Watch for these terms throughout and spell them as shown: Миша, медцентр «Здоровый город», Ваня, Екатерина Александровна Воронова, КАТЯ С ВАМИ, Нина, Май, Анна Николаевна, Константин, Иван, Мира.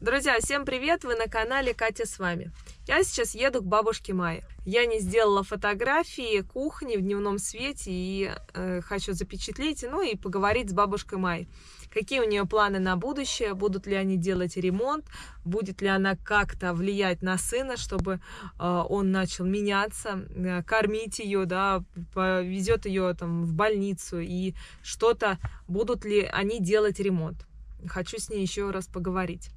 Друзья, всем привет! Вы на канале Катя с вами. Я сейчас еду к бабушке Мае. Я не сделала фотографии кухни в дневном свете и хочу запечатлеть, ну и поговорить с бабушкой Май. Какие у нее планы на будущее, будут ли они делать ремонт, будет ли она как-то влиять на сына, чтобы он начал меняться, кормить ее, да, повезет ее там в больницу и что-то, будут ли они делать ремонт. Хочу с ней еще раз поговорить.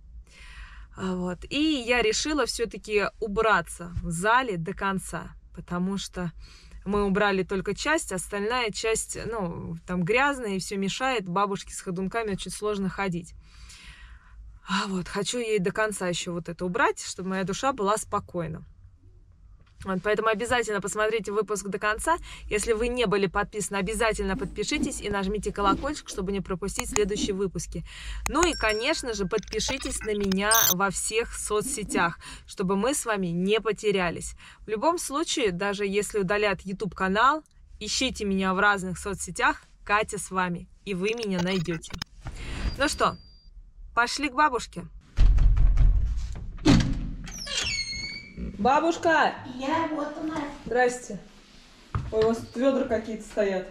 Вот. И я решила все-таки убраться в зале до конца, потому что мы убрали только часть, остальная часть, ну, там грязная и все мешает, бабушке с ходунками очень сложно ходить. Вот, хочу ей до конца еще вот это убрать, чтобы моя душа была спокойна. Вот, поэтому обязательно посмотрите выпуск до конца. Если вы не были подписаны, обязательно подпишитесь и нажмите колокольчик, чтобы не пропустить следующие выпуски. Ну и, конечно же, подпишитесь на меня во всех соцсетях, чтобы мы с вами не потерялись. В любом случае, даже если удалят YouTube-канал, ищите меня в разных соцсетях. Катя с вами, и вы меня найдете. Ну что, пошли к бабушке. Бабушка! Я, вот она. Здрасте. Ой, у вас тут ведра какие-то стоят.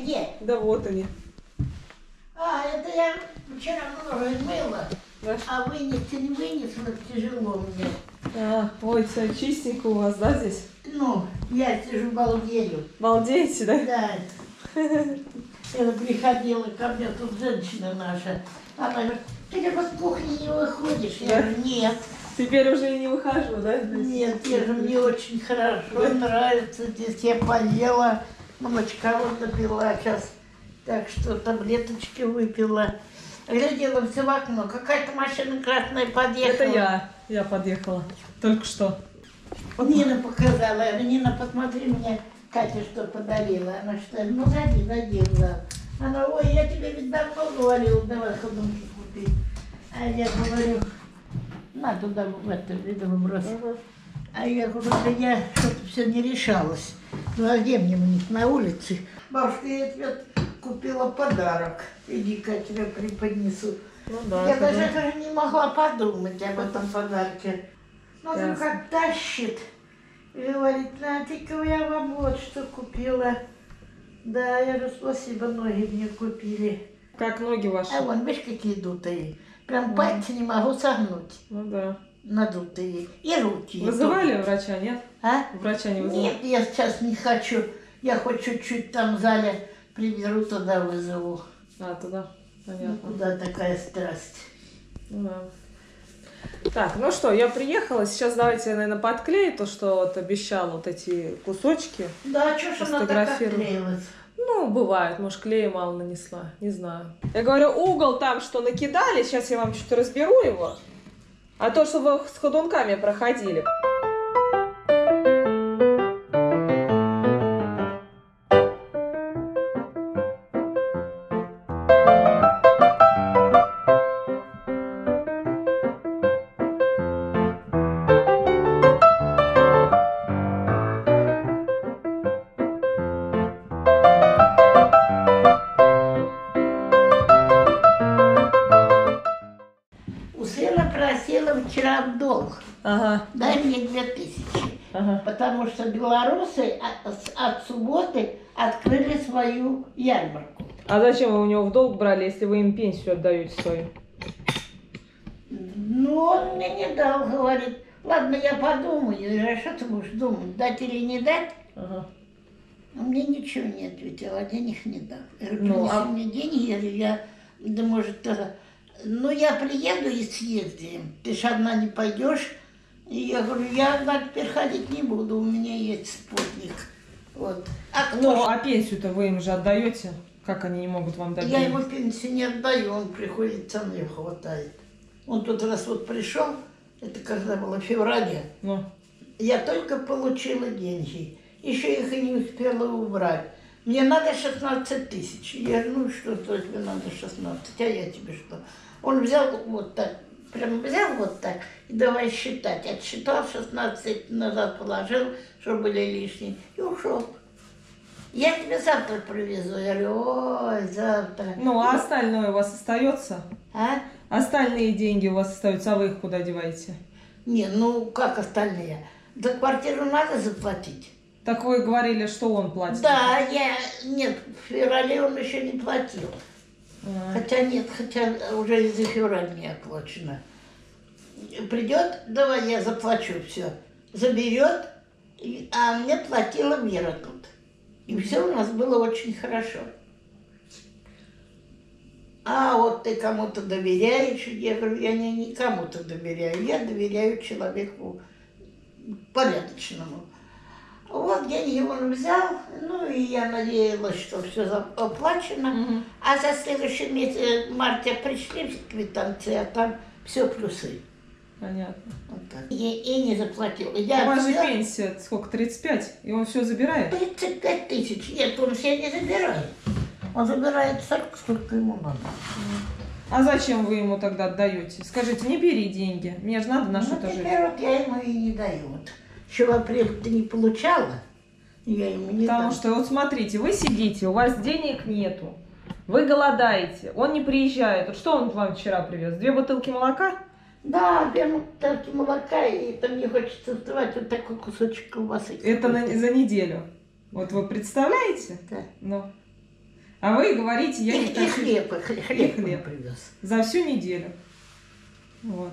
Где? Да вот они. А, это я вчера много мыла, да? А вынести не вынесла, тяжело мне. А, ой, чистенько у вас, да, здесь? Ну, я сижу, балдею. Балдеете, да? Да. Это приходила ко мне тут женщина наша. Она говорит, ты как в кухне не выходишь? Я говорю, нет. Теперь уже и не выхожу, да? Нет, я же мне очень хорошо, да? Нравится здесь. Я поела, молочка вот напила сейчас, так что таблеточки выпила. Глядела все в окно, какая-то машина красная подъехала. Это я подъехала, только что. Нина показала, я говорю, Нина, посмотри мне, Катя что подарила. Она что, ну зади, задела. Она, ой, я тебе ведь давно говорила, давай ходунки купи. А я говорю... На, туда, в это, видимо, брось. А я говорю, да я что-то все не решалась. Ну, а где мне быть, на улице? Бабушка, я тебе купила подарок. Иди-ка, я тебе преподнесу. Ну, да, я даже не могла подумать об этом подарке. Ну, да. Как тащит. Говорит, Натика, я вам вот что купила. Да, я говорю, спасибо, ноги мне купили. Как ноги ваши? А вон, видишь, какие дутые. Прям пальцы не могу согнуть. Ну да. Надутые. И руки. Вызывали врача, нет? А? Врача не вызывали? Нет, я сейчас не хочу. Я хоть чуть-чуть там в зале приберу, туда вызову. А, туда? Понятно. Ну, куда такая страсть. Да. Так, ну что, я приехала. Сейчас давайте я, наверное, подклею то, что вот обещала, вот эти кусочки. Да, что ж она так отклеилась? Ну, бывает, может, клея мало нанесла, не знаю. Я говорю, угол там, что накидали, сейчас я вам что-то разберу его. А то, что вы с ходунками проходили. Вчера в долг. Ага. Дай мне 2000. Ага. Потому что белорусы от субботы открыли свою ярмарку. А зачем вы у него в долг брали, если вы им пенсию отдаете свою? Ну, он мне не дал, говорит. Ладно, я подумаю. Я говорю, а что ты будешь думать, дать или не дать? Ага. Он мне ничего не ответил, а денег не дал. Я говорю, принеси мне деньги, я говорю, да может... Ну, я приеду и съездим. Ты ж одна не пойдешь. И я говорю, я одна теперь ходить не буду, у меня есть спутник. Вот. А кто? Ну, а пенсию-то вы им же отдаете? Как они не могут вам дать? Я ему пенсию не отдаю, он приходит, сам мне хватает. Он тот раз вот пришел, это когда было, в феврале. Ну. Я только получила деньги, еще их и не успела убрать. Мне надо 16 000. Я говорю, ну что, тебе надо 16, а я тебе что? Он взял вот так, прям взял вот так, и давай считать. Отсчитал 16 назад, положил, чтобы были лишние, и ушел. Я тебе завтра привезу. Я говорю, ой, завтра. Ну, а остальное у вас остается? А? Остальные деньги у вас остаются, а вы их куда деваете? Не, ну как остальные? За квартиру надо заплатить. Так вы говорили, что он платит. Да, я... Нет, в феврале он еще не платил. А. Хотя нет, хотя уже и за февраль не оплачено. Придет, давай я заплачу все. Заберет, а мне платила Мира тут. И все у нас было очень хорошо. А вот ты кому-то доверяешь. Я говорю, я не кому-то доверяю. Я доверяю человеку порядочному. Вот деньги он взял, ну и я надеялась, что все оплачено. Mm-hmm. А за следующий месяц, марта, пришли квитанции, а там все плюсы. Понятно. Вот так. И не заплатил. Я у вас же пенсия сколько, 35? И он все забирает? 35 тысяч. Нет, он все не забирает. Он забирает столько, сколько ему надо. А зачем вы ему тогда отдаете? Скажите, не бери деньги, мне же надо на что-то жить. Ну, теперь вот я ему и не даю. Вот. Еще в апреле ты не получала, я ему не дам. Потому что, вот смотрите, вы сидите, у вас денег нету, вы голодаете, он не приезжает. Вот что он вам вчера привез? 2 бутылки молока? Да, 2 бутылки молока, и там мне хочется вставать вот такой кусочек колбасы. Это за неделю. Вот вы представляете? Да. Ну. А вы говорите, я не так... И хлеб привез. За всю неделю. Вот.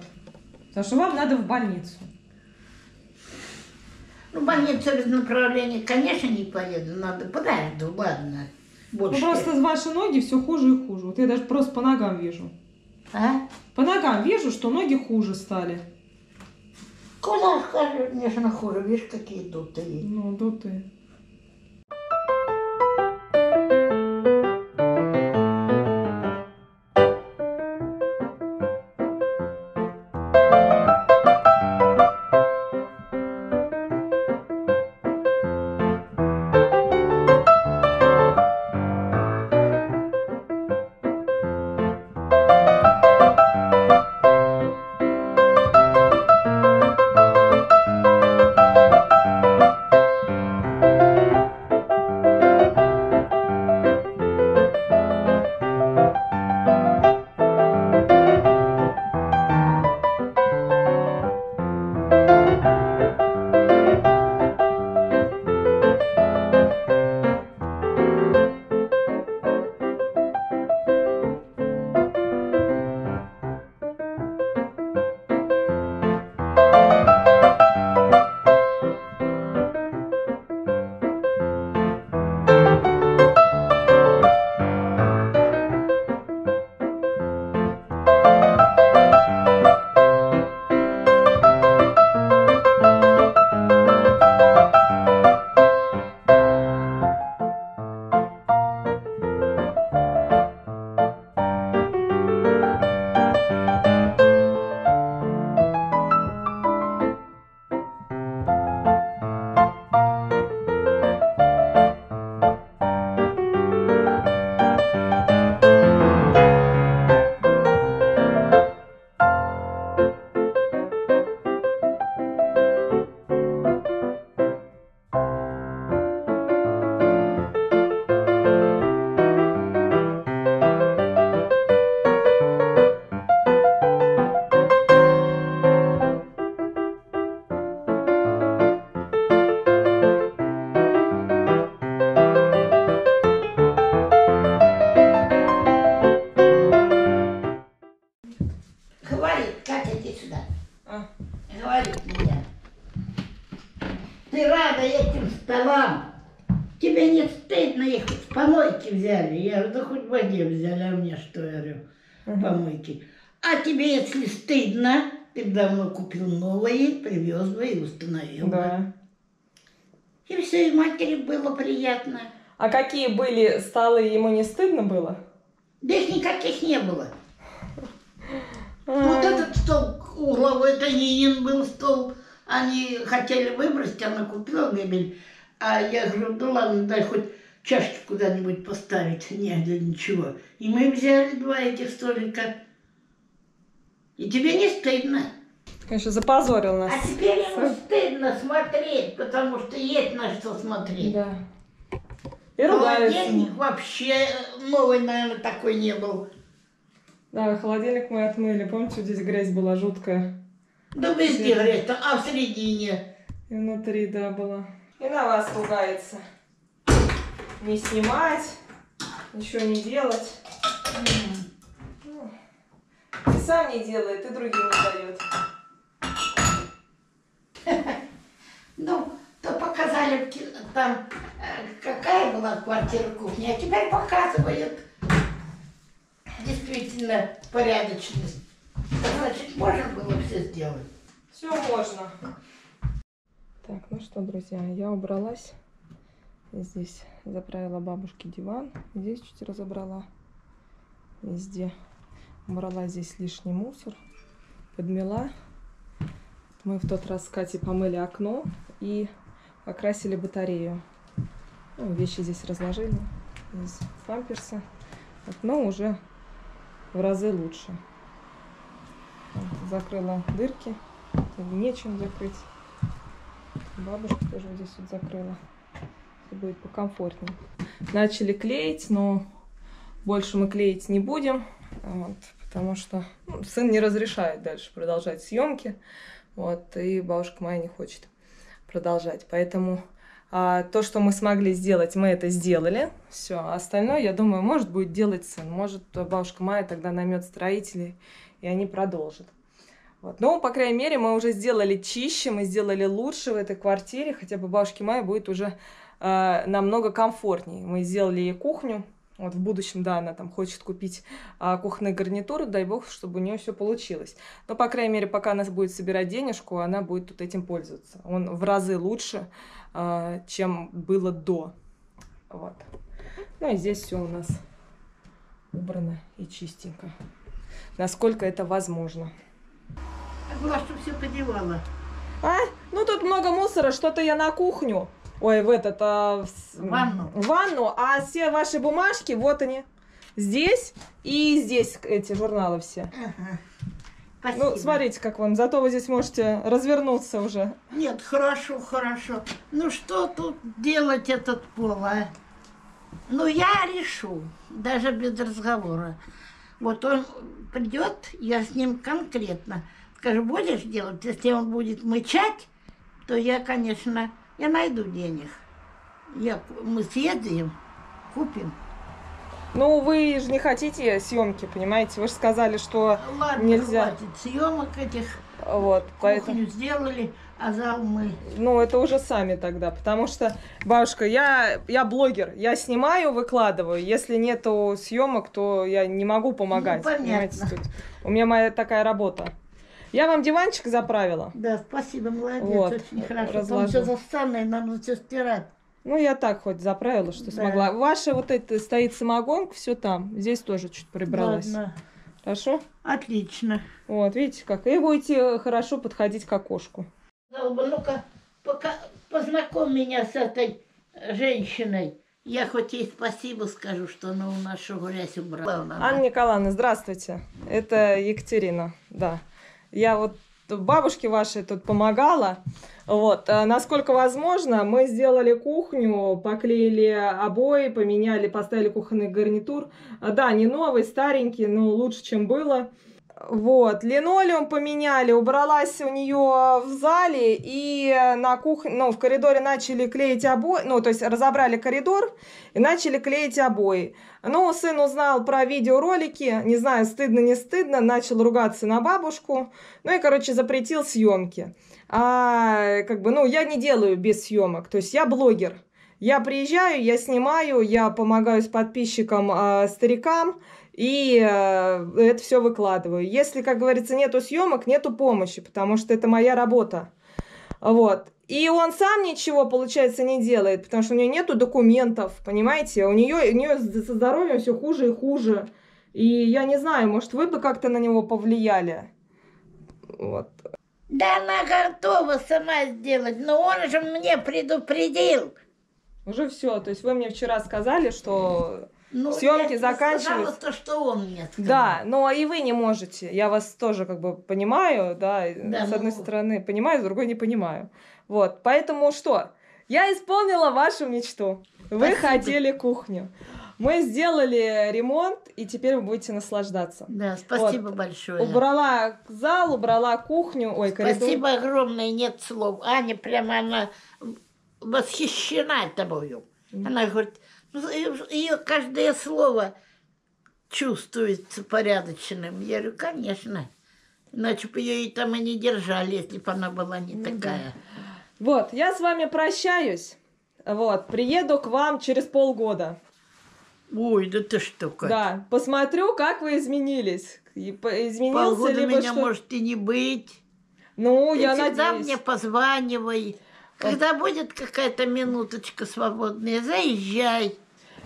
Потому что вам надо в больницу. Ну, в больницу без направления, конечно, не поеду. Надо подожду, ладно. Больше. Ну, просто ваши ноги все хуже и хуже. Вот я даже просто по ногам вижу. А? По ногам вижу, что ноги хуже стали. Куда хожу, конечно, хуже. Видишь, какие дутые. Ну, дутые. Помойки. А тебе, если стыдно, ты давно купил новые, привез бы и установил. Да. И все, и матери было приятно. А какие были столы, ему не стыдно было? Да их никаких не было. Вот этот стол угловой, это Нинин был стол. Они хотели выбросить, она купила мебель. А я говорю, ну ладно, дай хоть чашки куда-нибудь поставить, нет, ничего. И мы взяли 2 этих столика. И тебе не стыдно. Конечно, запозорил нас. А теперь ему стыдно смотреть, потому что есть на что смотреть. Да. И ругаются. Холодильник вообще новый, наверное, такой не был. Да, холодильник мы отмыли. Помните, здесь грязь была жуткая? Да везде грязь-то, а в середине. И внутри, да, была. И на вас ругается. Не снимать, ничего не делать. И сам не делает, и другим не дает. Ну, то показали там, какая была квартира кухня, а теперь показывают действительно порядочность. Значит, можно было все сделать. Все можно. Так, ну что, друзья, я убралась. Здесь заправила бабушке диван. Здесь чуть разобрала. Везде. Убрала здесь лишний мусор. Подмела. Мы в тот раз с Катей помыли окно и окрасили батарею. Ну, вещи здесь разложили из памперса. Окно уже в разы лучше. Вот, закрыла дырки. Нечем закрыть. Бабушка тоже вот здесь вот закрыла. Будет покомфортнее. Начали клеить, но больше мы клеить не будем. Вот, потому что ну, сын не разрешает дальше продолжать съемки. Вот, и бабушка моя не хочет продолжать. Поэтому то, что мы смогли сделать, мы это сделали. Все. Остальное, я думаю, может будет делать сын. Может, бабушка моя тогда наймет строителей, и они продолжат. Вот. Но, по крайней мере, мы уже сделали чище, мы сделали лучше в этой квартире. Хотя бы бабушке Майе будет уже намного комфортнее. Мы сделали ей кухню. Вот в будущем, да, она там хочет купить кухонные гарнитуры, дай бог, чтобы у нее все получилось. Но, по крайней мере, пока она будет собирать денежку, она будет тут этим пользоваться. Он в разы лучше, чем было до. Вот. Ну и здесь все у нас убрано и чистенько. Насколько это возможно. Глаз, что все подевала. А? Ну тут много мусора, что-то я на кухню. Ой, в этот... В ванну. А все ваши бумажки, вот они. Здесь и здесь эти журналы все. Ага. Спасибо. Ну, смотрите, как вам. Зато вы здесь можете развернуться уже. Нет, хорошо, хорошо. Ну, что тут делать этот пол, а? Ну, я решу. Даже без разговора. Вот он придет, я с ним конкретно. Скажу, будешь делать? Если он будет мычать, то я, конечно... Я найду денег. Мы съездим, купим. Ну, вы же не хотите съемки, понимаете? Вы же сказали, что ладно, нельзя. Ладно, хватит съемок этих. Вот, поэтому... Кухню сделали, а зал мы... Ну, это уже сами тогда, потому что, бабушка, я блогер. Я снимаю, выкладываю. Если нету съемок, то я не могу помогать. Ну, понятно. Тут. У меня моя такая работа. Я вам диванчик заправила. Да, спасибо, молодец, вот, очень хорошо. Там все заставное, нам все стирать. Ну, я так хоть заправила, что да. Смогла. Ваша вот эта стоит самогонка, все там. Здесь тоже чуть прибралась. Ладно. Хорошо? Отлично. Вот, видите как. И будете хорошо подходить к окошку. Ну-ка, познакомь меня с этой женщиной. Я хоть ей спасибо скажу, что она у нашу грязь убрала. Анна Николаевна, здравствуйте. Это Екатерина, да. Я вот бабушке вашей тут помогала. Вот. Насколько возможно, мы сделали кухню, поклеили обои, поменяли, поставили кухонный гарнитур. Да, не новый, старенький, но лучше, чем было. Вот. Линолеум поменяли, убралась у нее в зале и на кухне, ну, в коридоре начали клеить обои, ну, то есть разобрали коридор и начали клеить обои. Ну, сын узнал про видеоролики, не знаю, стыдно, не стыдно, начал ругаться на бабушку, ну и, короче, запретил съемки. Как бы, ну, я не делаю без съемок, то есть я блогер. Я приезжаю, я снимаю, я помогаю с подписчикам, старикам. И это все выкладываю. Если, как говорится, нету съемок, нету помощи, потому что это моя работа. Вот. И он сам ничего, получается, не делает, потому что у нее нету документов, понимаете? У нее со здоровьем все хуже и хуже. И я не знаю, может, вы бы как-то на него повлияли. Вот. Да она готова сама сделать, но он же мне предупредил. Уже все. То есть вы мне вчера сказали, что... Ну, съемки заканчиваются. То, что он мне сказал. Да, но и вы не можете. Я вас тоже как бы понимаю, да с одной стороны понимаю, с другой не понимаю. Вот, поэтому что? Я исполнила вашу мечту. Вы хотели кухню. Мы сделали ремонт, и теперь вы будете наслаждаться. Да, спасибо большое. Убрала зал, убрала кухню, ой, коридор. Спасибо огромное, нет слов. Аня прямо, она восхищена тобою. Она говорит, ее каждое слово чувствуется порядочным. Я говорю, конечно. Иначе бы ее и там и не держали, если бы она была не такая. Вот, я с вами прощаюсь. Вот, приеду к вам через полгода. Ой, да ты что, Катя. Да, посмотрю, как вы изменились. Полгода ли меня может и не быть. Ну, я надеюсь. Всегда мне позванивай. Когда будет какая-то минуточка свободная, заезжай.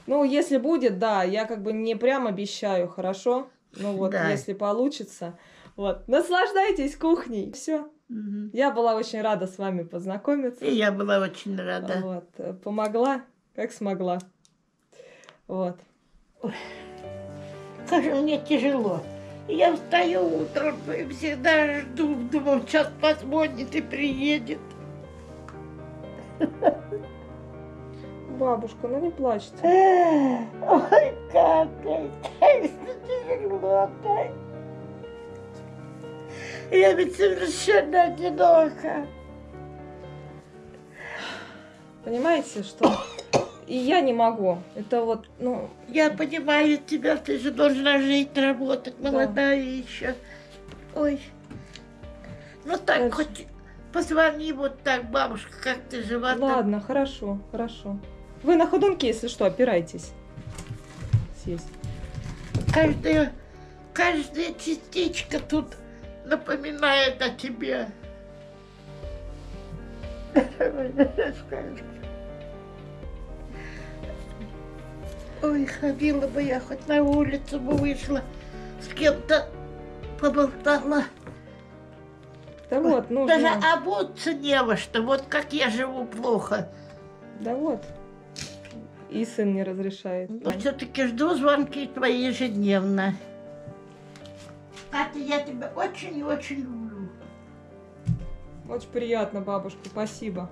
Ну, если будет, да, я как бы не прям обещаю, хорошо? Ну вот, да. Если получится. Вот, наслаждайтесь кухней. Все. Угу. Я была очень рада с вами познакомиться. И я была очень рада. Вот, помогла, как смогла. Вот. Ой, как же мне тяжело. Я встаю утром и всегда жду, думаю, сейчас позвонит и приедет. Бабушка, ну не плачьте. Ой, как это тяжело. Я ведь совершенно одинока. Понимаете, что? И я не могу. Это вот, ну... Я понимаю тебя, ты же должна жить, работать, молодая еще. Ой. Ну так, это... хоть позвони вот так, бабушка, как ты жива. Ладно, хорошо, хорошо. Вы на ходунке, если что, опирайтесь. Съесть. Каждая частичка тут напоминает о тебе. Ой, ходила бы я, хоть на улицу бы вышла, с кем-то поболтала. Да вот, ну, даже обуться не во что, вот как я живу плохо. Да вот, и сын не разрешает. Но все-таки жду звонки твои ежедневно. Катя, я тебя очень и очень люблю. Очень приятно, бабушка, спасибо.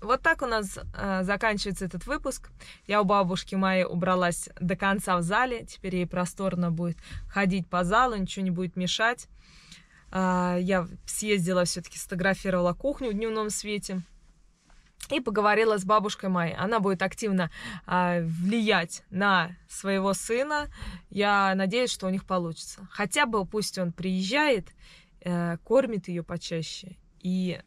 Вот так у нас заканчивается этот выпуск. Я у бабушки Майи убралась до конца в зале. Теперь ей просторно будет ходить по залу, ничего не будет мешать. Я съездила, все-таки сфотографировала кухню в дневном свете. И поговорила с бабушкой Майей. Она будет активно влиять на своего сына. Я надеюсь, что у них получится. Хотя бы пусть он приезжает, кормит ее почаще и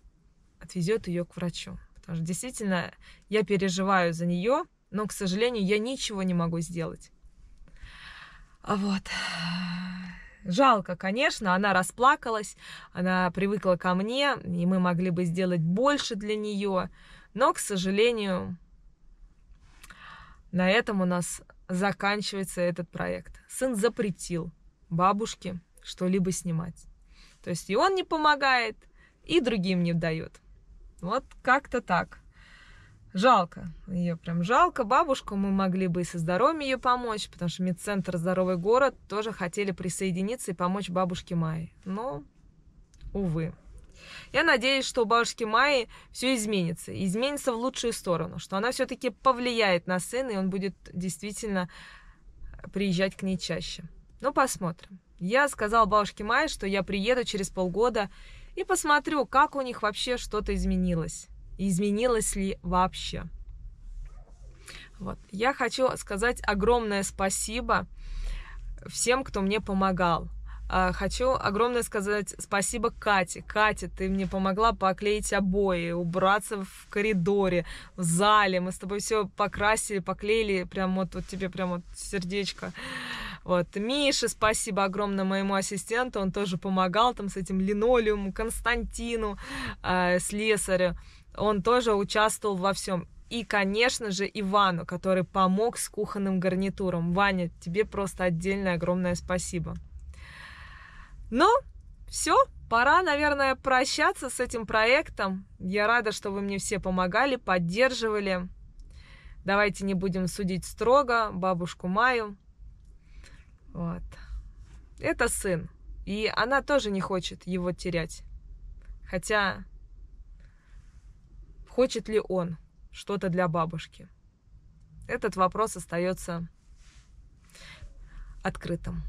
отвезет ее к врачу. Потому что действительно я переживаю за нее, но, к сожалению, я ничего не могу сделать. Вот. Жалко, конечно, она расплакалась, она привыкла ко мне, и мы могли бы сделать больше для нее. Но, к сожалению, на этом у нас заканчивается этот проект. Сын запретил бабушке что-либо снимать. То есть и он не помогает, и другим не дает. Вот как-то так. Жалко. Ее прям жалко. Бабушку мы могли бы и со здоровьем ее помочь, потому что медцентр «Здоровый город» тоже хотели присоединиться и помочь бабушке Майе. Но, увы. Я надеюсь, что у бабушки Майи все изменится. Изменится в лучшую сторону. Что она все-таки повлияет на сына, и он будет действительно приезжать к ней чаще. Ну, посмотрим. Я сказала бабушке Майе, что я приеду через полгода и посмотрю, как у них вообще что-то изменилось. Изменилось ли вообще? Вот. Я хочу сказать огромное спасибо всем, кто мне помогал. Хочу огромное сказать спасибо Кате. Катя, ты мне помогла поклеить обои, убраться в коридоре, в зале. Мы с тобой все покрасили, поклеили. Прям вот, вот тебе прям вот сердечко. Вот. Мише спасибо огромное, моему ассистенту, он тоже помогал там с этим линолеумом, Константину, слесарю, он тоже участвовал во всем. И, конечно же, Ивану, который помог с кухонным гарнитуром. Ваня, тебе просто отдельное огромное спасибо. Ну, все, пора, наверное, прощаться с этим проектом. Я рада, что вы мне все помогали, поддерживали. Давайте не будем судить строго бабушку Майю. Вот. это сын. И она тоже не хочет его терять. Хотя, хочет ли он что-то для бабушки? Этот вопрос остается открытым.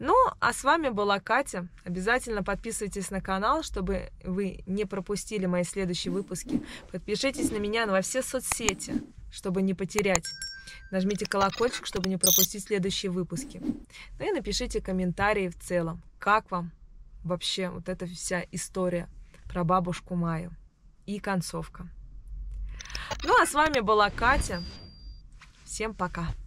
Ну, а с вами была Катя. Обязательно подписывайтесь на канал, чтобы вы не пропустили мои следующие выпуски. Подпишитесь на меня во все соцсети, чтобы не потерять. Нажмите колокольчик, чтобы не пропустить следующие выпуски. Ну и напишите комментарии в целом, как вам вообще вот эта вся история про бабушку Маю и концовка. Ну, а с вами была Катя. Всем пока!